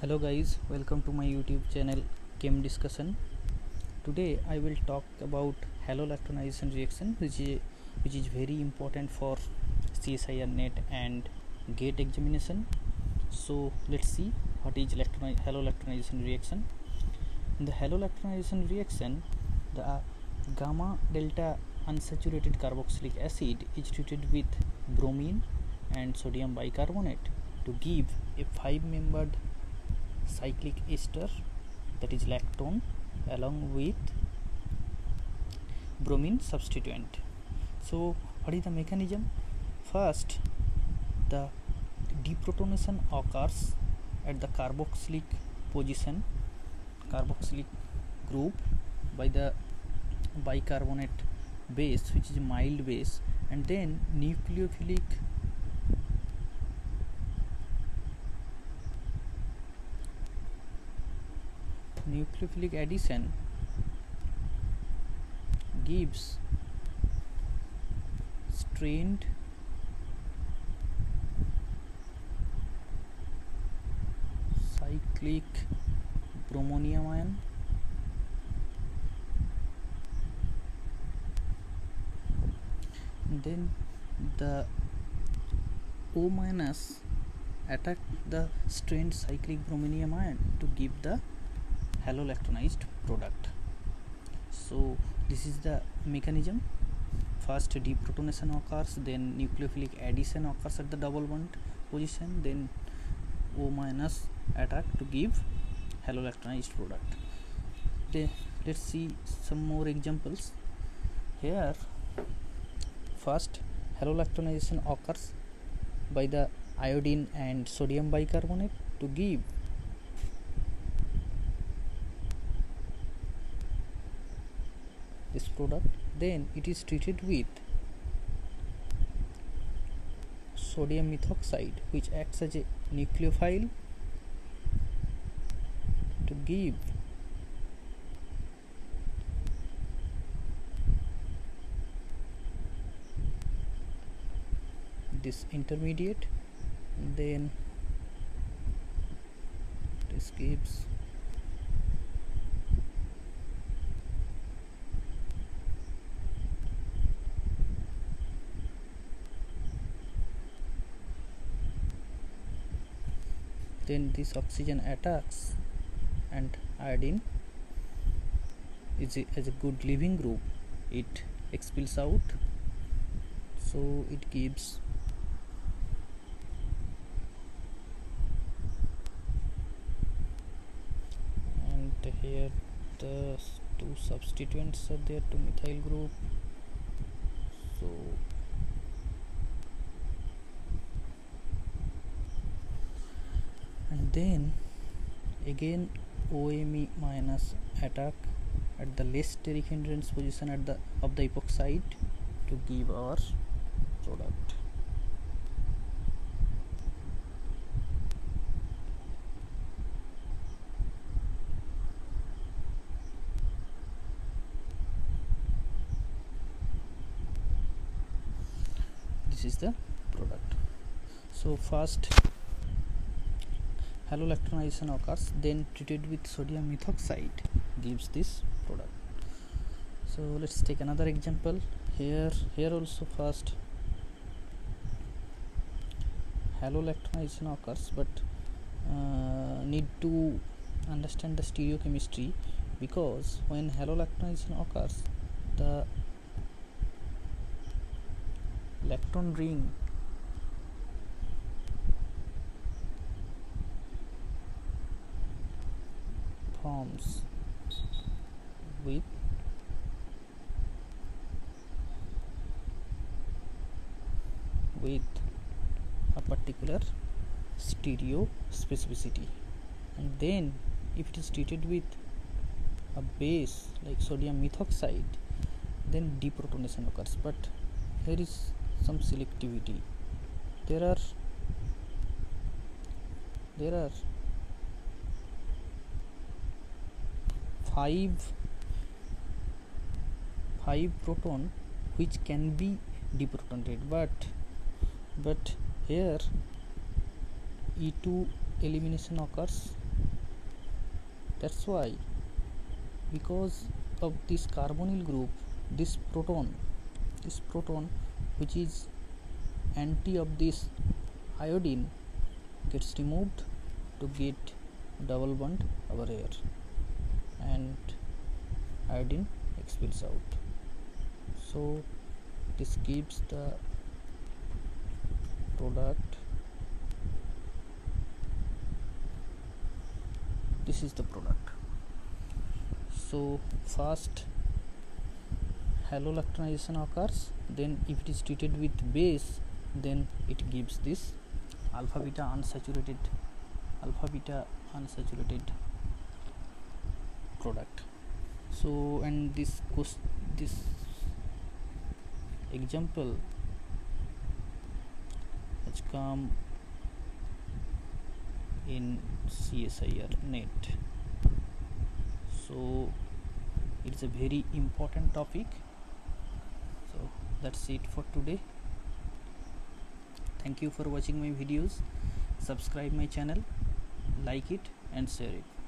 Hello guys, welcome to my YouTube channel Chem Discussion. Today I will talk about halolactonization reaction, which is very important for CSIR NET and GATE examination. So let's see what is halolactonization reaction. In the halolactonization reaction, the gamma delta unsaturated carboxylic acid is treated with bromine and sodium bicarbonate to give a five-membered cyclic ester, that is lactone, along with bromine substituent. So what is the mechanism? First, the deprotonation occurs at the carboxylic position, carboxylic group, by the bicarbonate base, which is mild base, and then nucleophilic addition gives strained cyclic bromonium ion and then the O- attack the strained cyclic bromonium ion to give the halolactonized product. So this is the mechanism. First, deprotonation occurs, then nucleophilic addition occurs at the double bond position, then O- attack to give halolactonized product. Then let's see some more examples here. First, halolactonization occurs by the iodine and sodium bicarbonate to give this product. Then it is treated with sodium methoxide, which acts as a nucleophile, to give this intermediate. Then it escapes . Then this oxygen attacks and iodine is a good leaving group. It expels out, so it gives . And here the two substituents are there, two methyl group. So then again OMe minus attack at the less steric hindrance position at the of the epoxide to give our product. This is the product. So first, halolactonization occurs, then treated with sodium methoxide gives this product. So let's take another example here. Here also first halolactonization occurs, but need to understand the stereochemistry, because when halolactonization occurs, the lactone ring forms with a particular stereo specificity, and then if it is treated with a base like sodium methoxide, then deprotonation occurs, but there is some selectivity. There are five proton which can be deprotonated, but here E2 elimination occurs That's why, because of this carbonyl group, this proton which is anti of this iodine gets removed to get double bond over here, and iodine expels out. So this gives the product. This is the product. So first halolactonization occurs, then if it is treated with base, then it gives this alpha beta unsaturated product. So, and this example has come in CSIR NET. So it's a very important topic. So that's it for today. Thank you for watching my videos. Subscribe my channel, like it and share it.